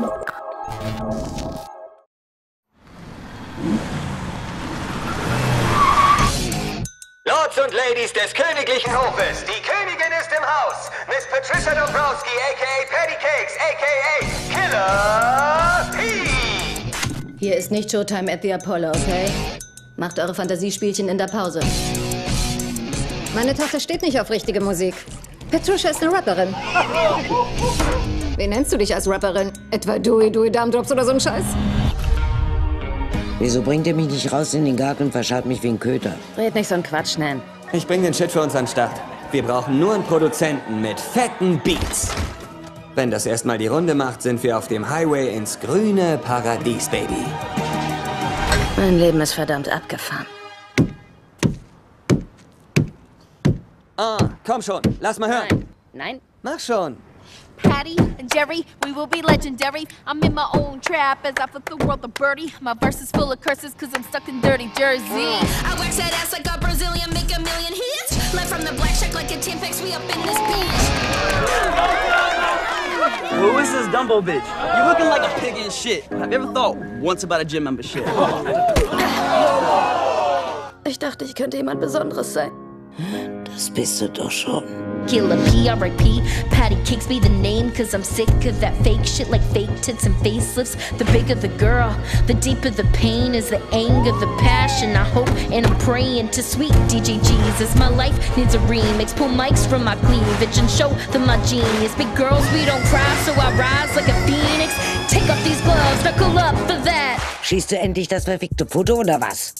Lords und Ladies des königlichen Hofes, die Königin ist im Haus. Miss Patricia Dombrowski, a.k.a. Patti Cake$, a.k.a. Killa P. Hier ist nicht Showtime at the Apollo, okay? Macht eure Fantasiespielchen in der Pause. Meine Tochter steht nicht auf richtige Musik. Patricia ist eine Rapperin. Wen nennst du dich als Rapperin? Etwa Dewey, Dumbdrops oder so ein Scheiß? Wieso bringt ihr mich nicht raus in den Garten und verscharrt mich wie ein Köter? Red nicht so einen Quatsch, Nan. Ich bring den Shit für uns an den Start. Wir brauchen nur einen Produzenten mit fetten Beats. Wenn das erstmal die Runde macht, sind wir auf dem Highway ins grüne Paradies, Baby. Mein Leben ist verdammt abgefahren. Komm schon, lass mal hören. Nein. Mach schon. Patty and Jerry, we will be legendary. I'm in my own trap as I flip the world a birdie. My verse is full of curses cause I'm stuck in dirty Jersey. I wax that ass like a Brazilian, make a million hits. Left from the black shack like a 10-pack, we up in this bitch. Who is this Dumbo bitch? You're looking like a pig in shit. Have you ever thought once about a gym membership? Ich dachte, ich könnte jemand Besonderes sein. Das bist du doch schon. Killa P, R.I.P. Patti Cake$ be the name, cause I'm sick of that fake shit like fake tits and facelifts. The bigger the girl, the deeper the pain is the anger, the passion. I hope and I'm praying to sweet DJ Jesus. My life needs a remix. Pull mics from my cleavage and show them my genius. Big girls, we don't cry, so I rise like a phoenix. Take off these gloves, knuckle up for that. Schießt du endlich das verfickte Foto oder was?